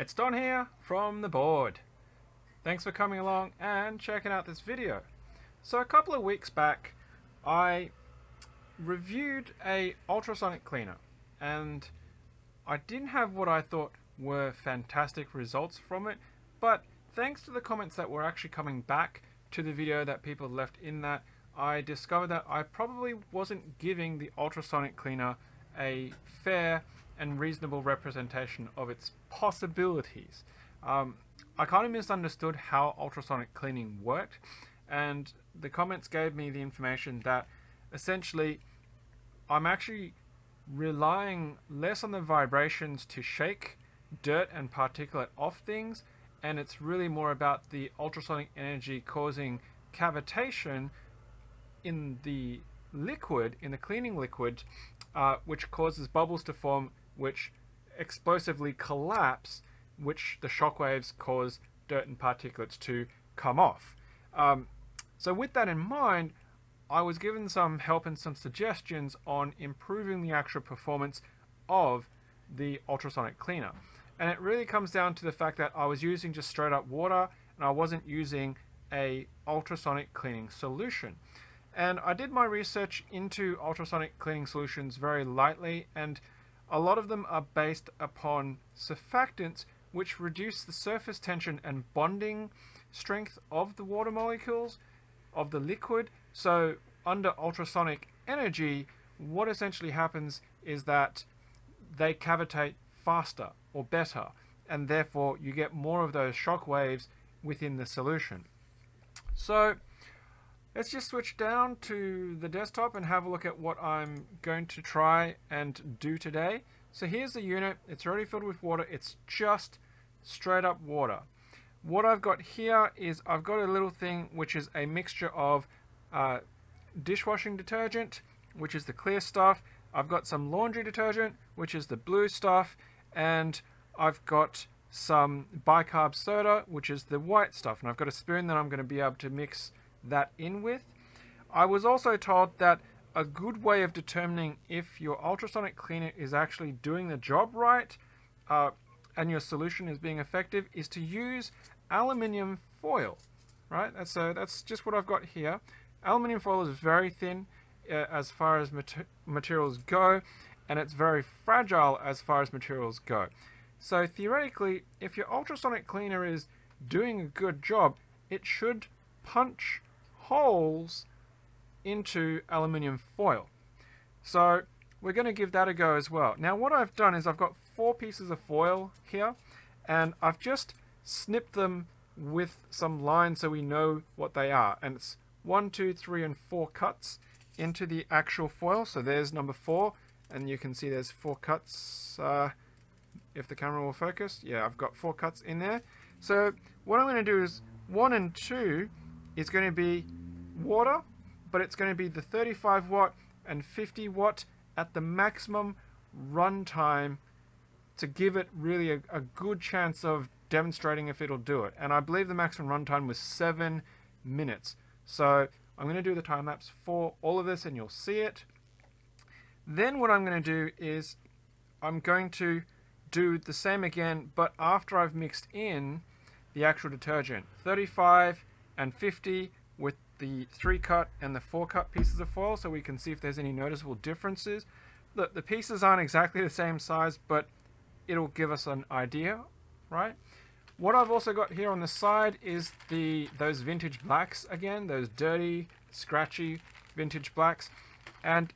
It's Don here from The Board. Thanks for coming along and checking out this video. So a couple of weeks back I reviewed a ultrasonic cleaner and I didn't have what I thought were fantastic results from it, but thanks to the comments that were actually coming back to the video that people left in that, I discovered that I probably wasn't giving the ultrasonic cleaner a fair and reasonable representation of its possibilities. I kind of misunderstood how ultrasonic cleaning worked, and the comments gave me the information that essentially I'm actually relying less on the vibrations to shake dirt and particulate off things, and it's really more about the ultrasonic energy causing cavitation in the liquid, in the cleaning liquid, which causes bubbles to form, which explosively collapse, which the shockwaves cause dirt and particulates to come off. So with that in mind, I was given some help and some suggestions on improving the actual performance of the ultrasonic cleaner. And it really comes down to the fact that I was using just straight up water and I wasn't using a ultrasonic cleaning solution. And I did my research into ultrasonic cleaning solutions very lightly, and a lot of them are based upon surfactants which reduce the surface tension and bonding strength of the water molecules of the liquid. So under ultrasonic energy, what essentially happens is that they cavitate faster or better, and therefore you get more of those shock waves within the solution. So let's just switch down to the desktop and have a look at what I'm going to try and do today. So here's the unit. It's already filled with water. It's just straight up water. What I've got here is I've got a little thing which is a mixture of dishwashing detergent, which is the clear stuff. I've got some laundry detergent, which is the blue stuff, and I've got some bicarb soda, which is the white stuff, and I've got a spoon that I'm going to be able to mix that in with. I was also told that a good way of determining if your ultrasonic cleaner is actually doing the job right and your solution is being effective is to use aluminium foil, right? That's just what I've got here. Aluminium foil is very thin as far as materials go, and it's very fragile as far as materials go. So theoretically, if your ultrasonic cleaner is doing a good job, it should punch holes into aluminium foil. So we're going to give that a go as well. Now what I've done is I've got 4 pieces of foil here, and I've just snipped them with some lines so we know what they are. And it's 1, 2, 3, and 4 cuts into the actual foil. So there's number 4, and you can see there's 4 cuts. If the camera will focus, yeah, I've got 4 cuts in there. So what I'm going to do is 1 and 2 is going to be water, but it's going to be the 35 watt and 50 watt at the maximum run time to give it really a good chance of demonstrating if it'll do it. And I believe the maximum run time was 7 minutes. So I'm going to do the time lapse for all of this and you'll see it. Then what I'm going to do is I'm going to do the same again, but after I've mixed in the actual detergent, 35 and 50 with the 3-cut and the 4-cut pieces of foil, so we can see if there's any noticeable differences. Look, the pieces aren't exactly the same size, but it'll give us an idea, right? What I've also got here on the side is those vintage blacks again, those dirty, scratchy vintage blacks. And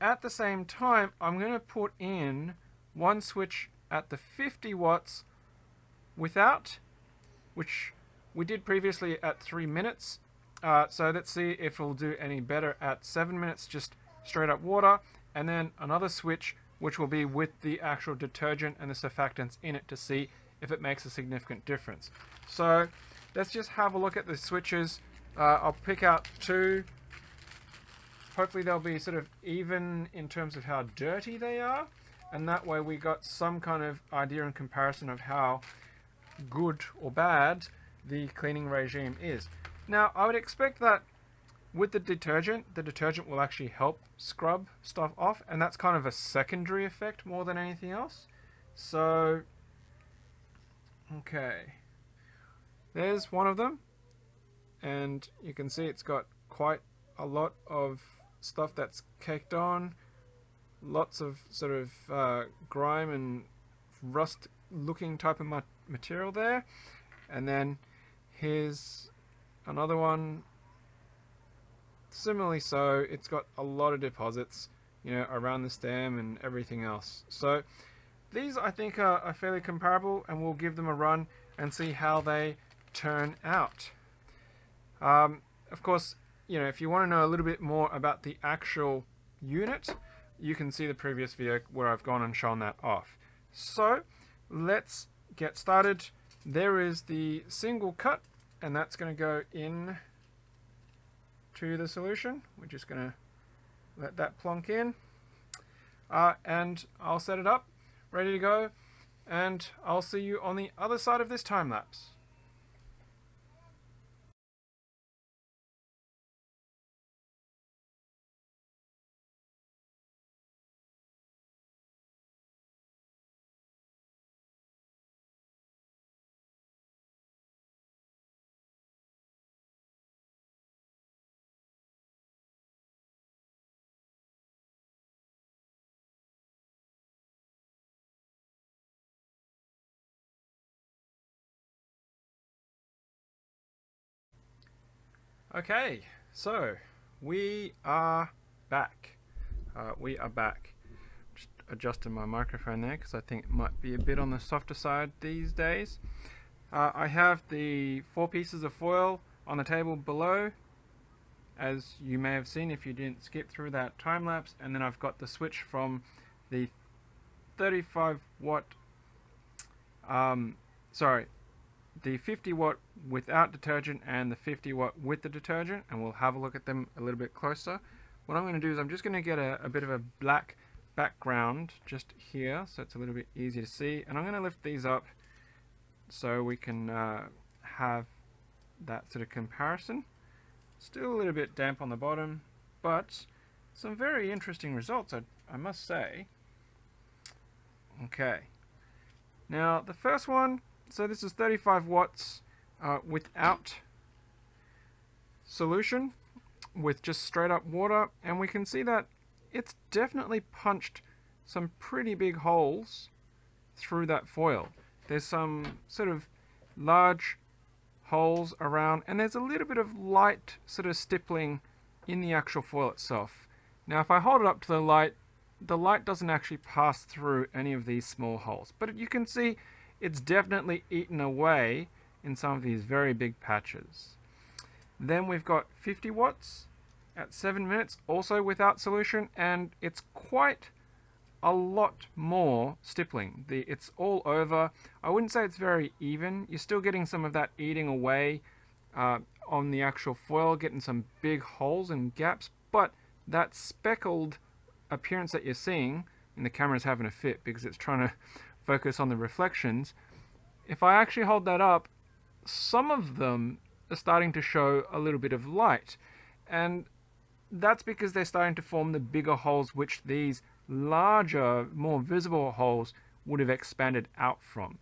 at the same time, I'm going to put in 1 switch at the 50 watts without, which we did previously at 3 minutes. So let's see if it'll do any better at 7 minutes, just straight up water. And then another switch, which will be with the actual detergent and the surfactants in it to see if it makes a significant difference. So let's just have a look at the switches. I'll pick out 2. Hopefully they'll be sort of even in terms of how dirty they are, and that way we got some kind of idea and comparison of how good or bad the cleaning regime is. Now I would expect that with the detergent will actually help scrub stuff off, and that's kind of a secondary effect more than anything else. So Okay, there's one of them, and you can see it's got quite a lot of stuff that's caked on, lots of sort of grime and rust looking type of material there. And then here's another one similarly, so it's got a lot of deposits, you know, around the stem and everything else. So these I think are fairly comparable, and we'll give them a run and see how they turn out. Of course, you know, if you want to know a little bit more about the actual unit, you can see the previous video where I've gone and shown that off. So let's get started. There is the single cut, and that's going to go in to the solution. We're just going to let that plonk in, and I'll set it up, ready to go, and I'll see you on the other side of this time lapse. Okay, so we are back. Just adjusted my microphone there because I think it might be a bit on the softer side these days. I have the 4 pieces of foil on the table below, as you may have seen if you didn't skip through that time lapse, and then I've got the switch from the 35 watt, the 50 watt without detergent and the 50 watt with the detergent, and we'll have a look at them a little bit closer. What I'm going to do is I'm just going to get a bit of a black background just here, so it's a little bit easier to see, and I'm going to lift these up so we can have that sort of comparison. Still a little bit damp on the bottom, but some very interesting results, I must say. Okay, now the first one. So this is 35 watts without solution, with just straight up water, and we can see that it's definitely punched some pretty big holes through that foil. There's some sort of large holes around, and there's a little bit of light sort of stippling in the actual foil itself. Now if I hold it up to the light doesn't actually pass through any of these small holes, but you can see it's definitely eaten away in some of these very big patches. Then we've got 50 watts at 7 minutes, also without solution, and it's quite a lot more stippling. It's all over. I wouldn't say it's very even. You're still getting some of that eating away on the actual foil, getting some big holes and gaps, but that speckled appearance that you're seeing, and the camera's having a fit because it's trying to focus on the reflections. If I actually hold that up, some of them are starting to show a little bit of light, and that's because they're starting to form the bigger holes which these larger, more visible holes would have expanded out from.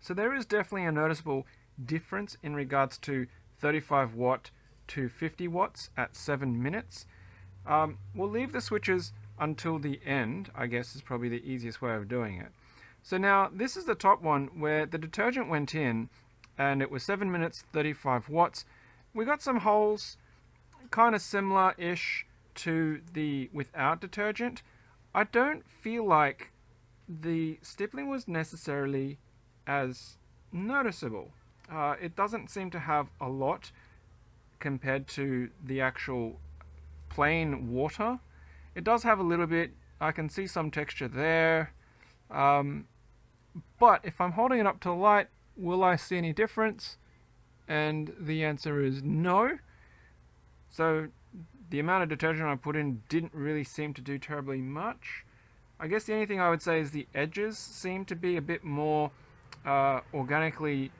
So there is definitely a noticeable difference in regards to 35 watt to 50 watts at 7 minutes. We'll leave the switches until the end, I guess, is probably the easiest way of doing it. So now this is the top one where the detergent went in, and it was 7 minutes, 35 watts. We got some holes kind of similar-ish to the without detergent. I don't feel like the stippling was necessarily as noticeable. It doesn't seem to have a lot compared to the actual plain water. It does have a little bit. I can see some texture there. But if I'm holding it up to the light, will I see any difference? And the answer is no. So the amount of detergent I put in didn't really seem to do terribly much. I guess the only thing I would say is the edges seem to be a bit more organically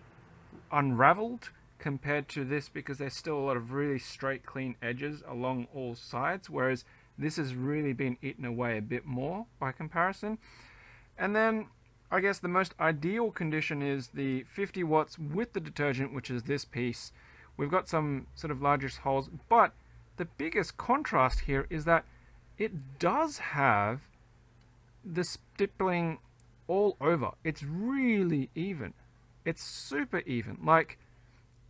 unraveled compared to this, because there's still a lot of really straight, clean edges along all sides, whereas this has really been eaten away a bit more by comparison. And then I guess the most ideal condition is the 50 watts with the detergent, which is this piece. We've got some sort of largish holes, but the biggest contrast here is that it does have the stippling all over. It's really even. It's super even. Like,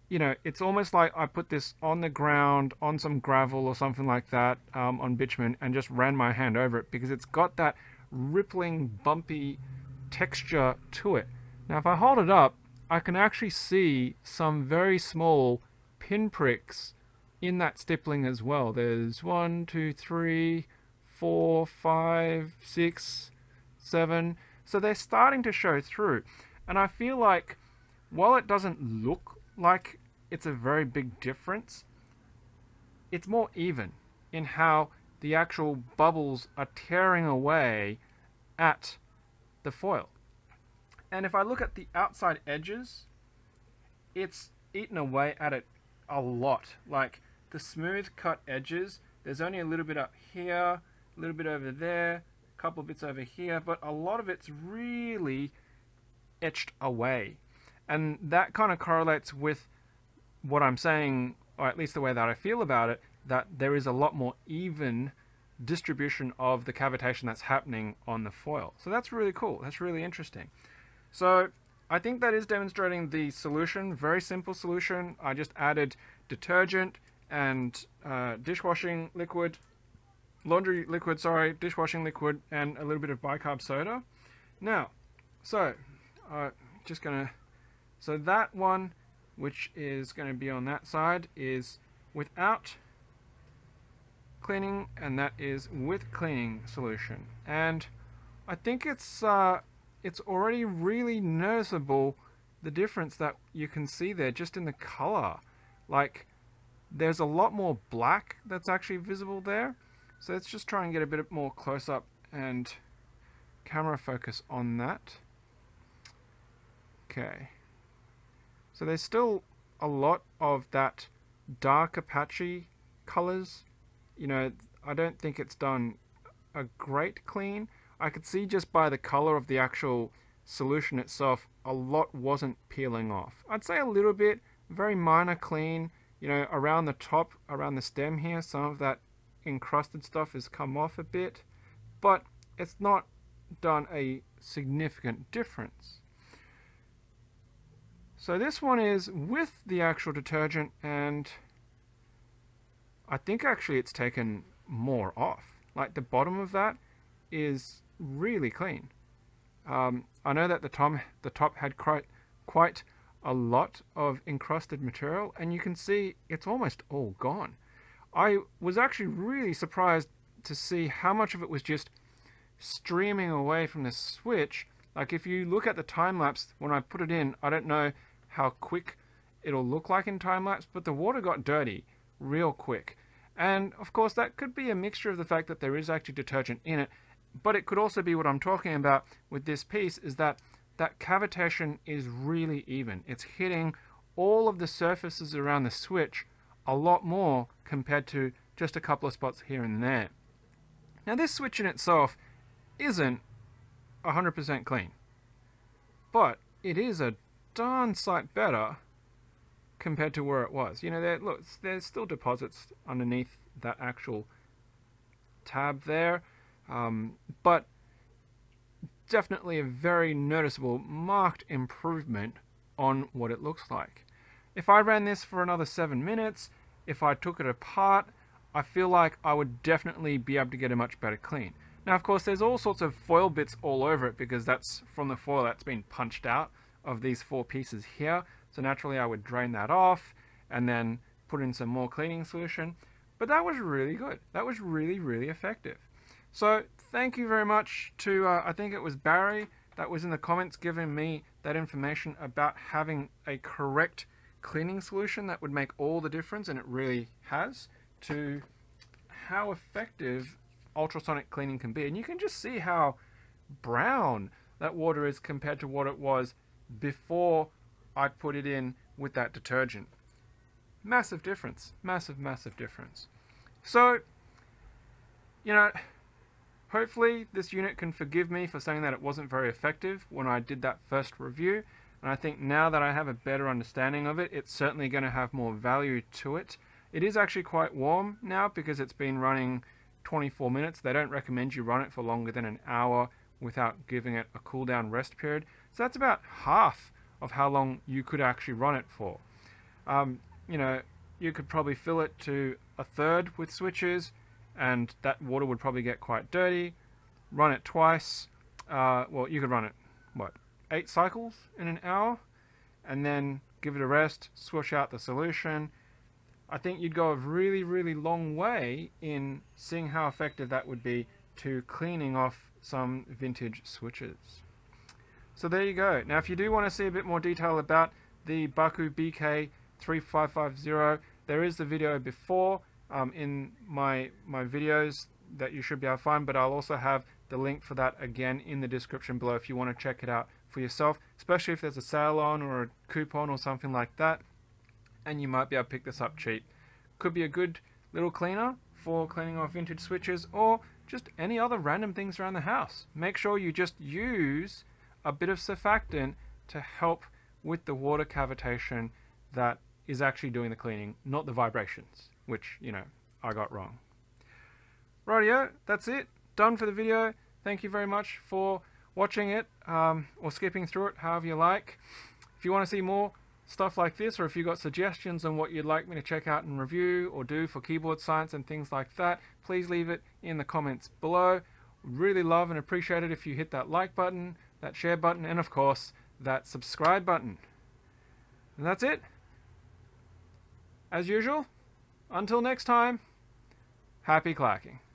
you know, it's almost like I put this on the ground, on some gravel or something like that, on bitumen, and just ran my hand over it, because it's got that rippling, bumpy texture to it. Now if I hold it up, I can actually see some very small pinpricks in that stippling as well. There's 1, 2, 3, 4, 5, 6, 7. So they're starting to show through. And I feel like, while it doesn't look like it's a very big difference, it's more even in how the actual bubbles are tearing away at the foil. And if I look at the outside edges, it's eaten away at it a lot. Like the smooth cut edges, there's only a little bit up here, a little bit over there, a couple of bits over here, but a lot of it's really etched away. And that kind of correlates with what I'm saying, or at least the way that I feel about it, that there is a lot more even distribution of the cavitation that's happening on the foil. So that's really cool. That's really interesting. So I think that is demonstrating the solution. Very simple solution. I just added detergent and dishwashing liquid, laundry liquid, sorry, dishwashing liquid, and a little bit of bicarb soda. Now, so just gonna, so that one, which is going to be on that side, is without cleaning, and that is with cleaning solution. And I think it's already really noticeable, the difference that you can see there just in the color. Like, there's a lot more black that's actually visible there. So let's just try and get a bit more close up and camera focus on that. Okay, so there's still a lot of that dark patchy colors. You know, I don't think it's done a great clean. I could see just by the color of the actual solution itself, a lot wasn't peeling off. I'd say a little bit, very minor clean, you know, around the top, around the stem here, some of that encrusted stuff has come off a bit, but it's not done a significant difference. So this one is with the actual detergent, and I think actually it's taken more off. Like, the bottom of that is really clean. I know that the top had quite a lot of encrusted material, and you can see it's almost all gone. I was actually really surprised to see how much of it was just streaming away from the switch. Like, if you look at the time lapse when I put it in, I don't know how quick it'll look like in time lapse, but the water got dirty real quick. And of course that could be a mixture of the fact that there is actually detergent in it, but it could also be what I'm talking about with this piece, is that that cavitation is really even. It's hitting all of the surfaces around the switch a lot more compared to just a couple of spots here and there. Now this switch in itself isn't 100% clean, but it is a darn sight better compared to where it was. You know, there, look, there's still deposits underneath that actual tab there, but definitely a very noticeable, marked improvement on what it looks like. If I ran this for another 7 minutes, if I took it apart, I feel like I would definitely be able to get a much better clean. Now, of course, there's all sorts of foil bits all over it, because that's from the foil that's been punched out of these 4 pieces here. So naturally, I would drain that off and then put in some more cleaning solution. But that was really good. That was really, really effective. So thank you very much to, I think it was Barry that was in the comments giving me that information about having a correct cleaning solution that would make all the difference, and it really has, to how effective ultrasonic cleaning can be. And you can just see how brown that water is compared to what it was before I put it in with that detergent. Massive difference. Massive, massive difference. So, you know, Hopefully this unit can forgive me for saying that it wasn't very effective when I did that first review, and I think now that I have a better understanding of it, it's certainly going to have more value to it. It is actually quite warm now because it's been running 24 minutes. They don't recommend you run it for longer than an hour without giving it a cool down rest period. So that's about half of how long you could actually run it for. You know, you could probably fill it to a third with switches, and that water would probably get quite dirty. Run it twice. Well, you could run it, what, 8 cycles in an hour, and then give it a rest, swish out the solution. I think you'd go a really, really long way in seeing how effective that would be to cleaning off some vintage switches. So there you go. Now, if you do want to see a bit more detail about the Bakku BK-3550, there is the video before in my videos that you should be able to find, but I'll also have the link for that again in the description below if you want to check it out for yourself, especially if there's a sale on or a coupon or something like that, and you might be able to pick this up cheap. Could be a good little cleaner for cleaning off vintage switches or just any other random things around the house. Make sure you just use a bit of surfactant to help with the water cavitation that is actually doing the cleaning, not the vibrations, which, you know, I got wrong. Rightio, that's it. Done for the video. Thank you very much for watching it, or skipping through it, however you like. If you want to see more stuff like this, or if you've got suggestions on what you'd like me to check out and review or do for keyboard science and things like that, please leave it in the comments below. Really love and appreciate it if you hit that like button, that share button, and of course that subscribe button. And that's it. As usual, until next time, happy clacking.